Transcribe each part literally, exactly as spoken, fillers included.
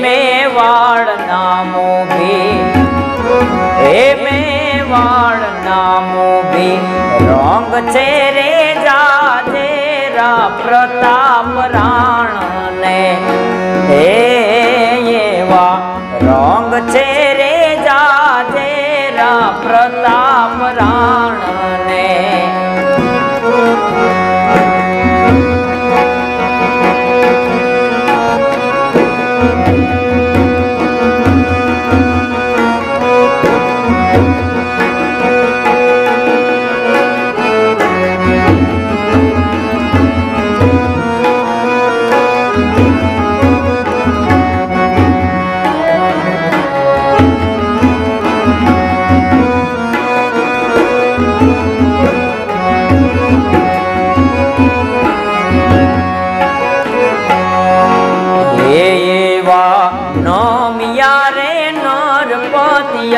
मेवाड़ नामो भी हे मेवाड़ नामो भी रंग छेरे जा तेरा प्रताप राणा ने हे वा रंग छेरे जा तेरा प्रताप राणा ने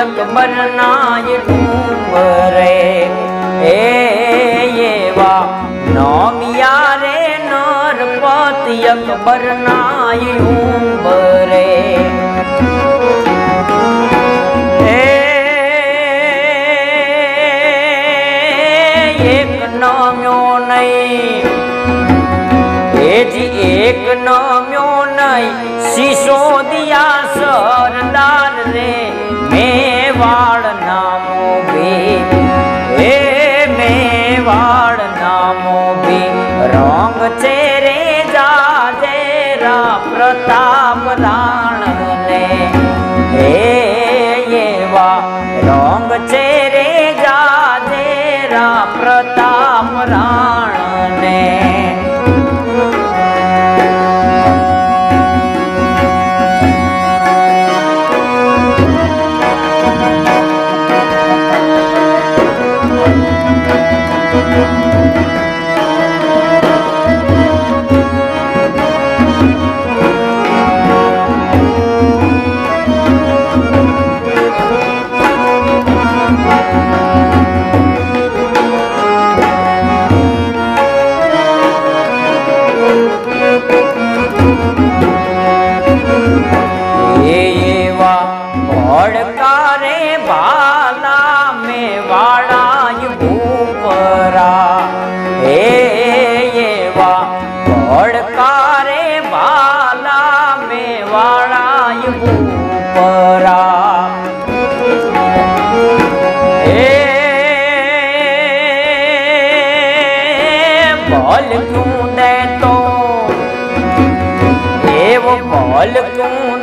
अकबर नाय डूबरे ए वा नौमिया रे नरपति अकबर नाय डूबरे एक नाम्यो नहीं ए जी एक नाम्यो नहीं सिसोदिया सरदार रे मेवाड़ नामो भी हे मेवाड़ नामो भी रंग चेरे जा तेरा प्रताप राणा ने हे वा रंग चेरे जा तेरा प्रताप राणा ने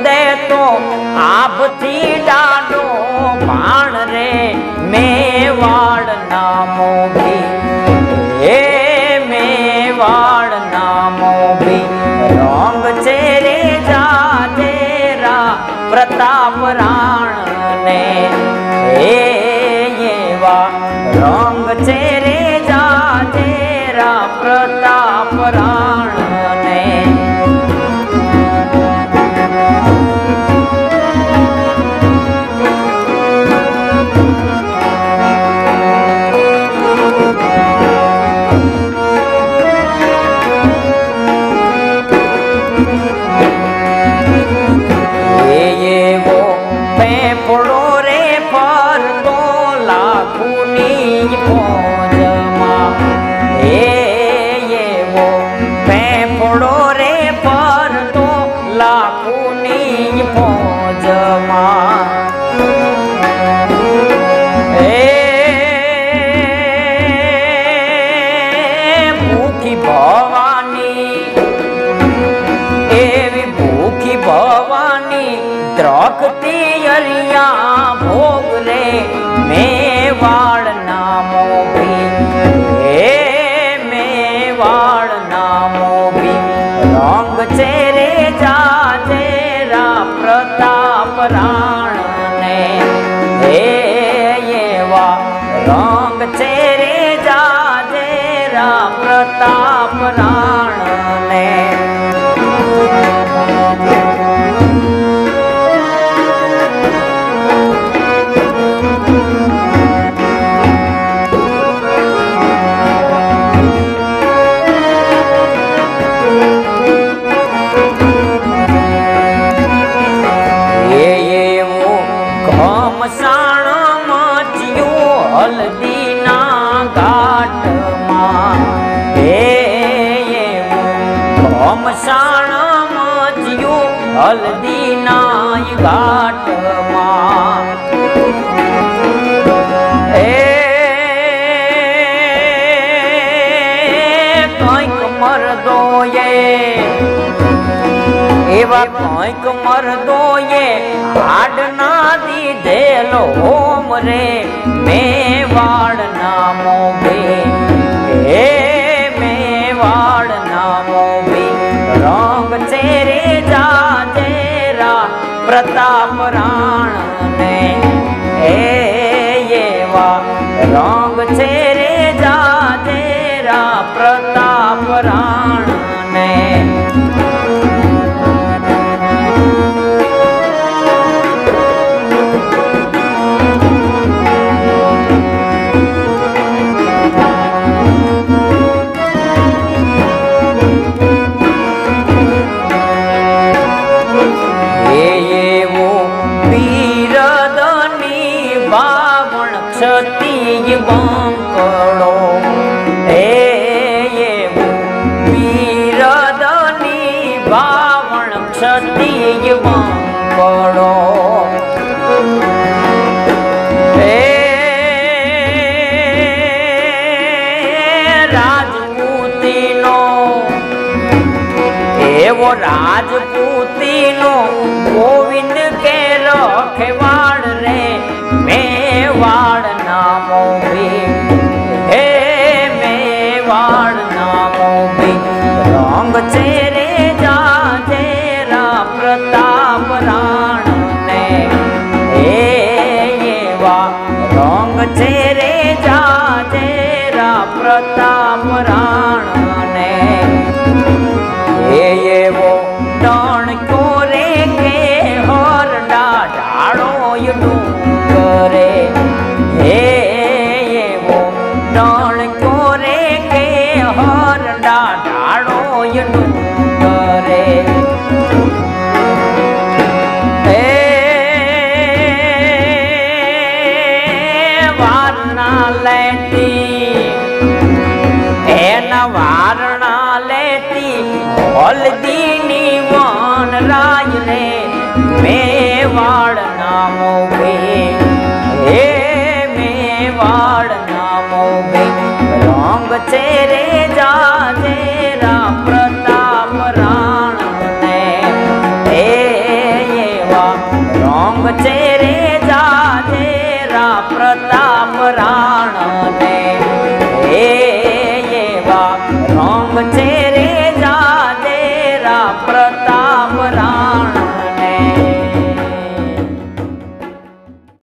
दे तो आप थी डालो बाण रे मेवाड़ नामो भी हे मेवाड़ नामो भी रंग चेरे जा तेरा प्रताप राणा ने हे ये वा रंग चेरे जा तेरा प्रताप राणा पूनी भवानी द्रौपदी अरिया भोग रे मेवाड़ नामो भी हे मेवाड़ नामो भी रंग चेरे जा तेरा प्रताप राणा ने हे ये वा रंग चेरे जा तेरा प्रताप राणा ने हल्दी घाट मां हे घमसाण मजियो हल्दी घाट मां कंक मर दो ये एवा कंक मर दो ये हाड ना दीधे लो होम रे मेवाड़ नामो भी हे मेवाड़ नामो भी रंग चेरे जा तेरा प्रताप राणा ने हे ये वा रंग चेरे जा तेरा प्रताप राणा ने क्षति बांकड़ो हे ये वीरदनी बावण क्षति बांकड़ो हे राजपूतीनो हे वो राजपूतीनो गोविंद के रखवाड़ रे मेवाड़ नामो भी हे मेवाड़ नामो भी रंग चेरे जा तेरा प्रताप राणा ने हे ये वा रंग चेरे जा तेरा प्रताप राणा ने हे ये वो डाण को रे के हर डाढ़ो यू करे हे ये वो डाण को रे के हर डाढ़ो यू करे हे वारणा लेती हे न वारणा लेती हल्दी निवान राज रे मेवाड़ नामो भी हे मेवाड़ नामो भी रंग चेरे जा तेरा प्रताप राणा ने हे ये वा रंग चेरे जा तेरा प्रताप राणा ने हे ये वा रंग चेरे